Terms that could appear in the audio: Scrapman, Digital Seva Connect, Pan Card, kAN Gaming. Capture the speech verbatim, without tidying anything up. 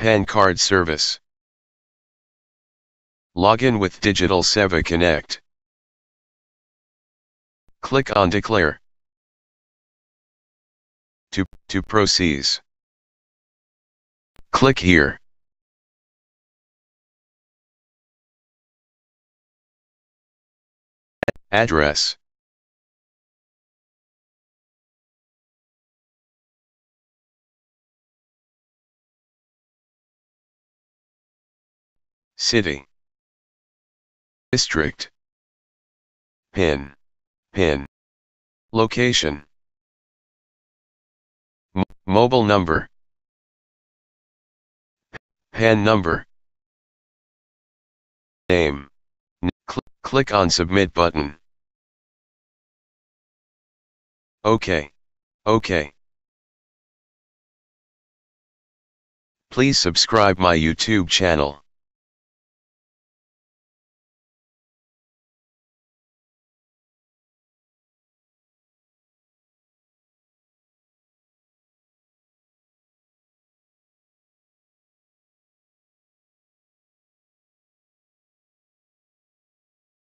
Pan Card service. Login with Digital Seva Connect. Click on Declare. To, to proceed. Click here. Address. City. District. Pin. Pin. Location. M mobile number. P A N number. Name. N cl click on Submit button. OK. OK. Please subscribe my YouTube channel.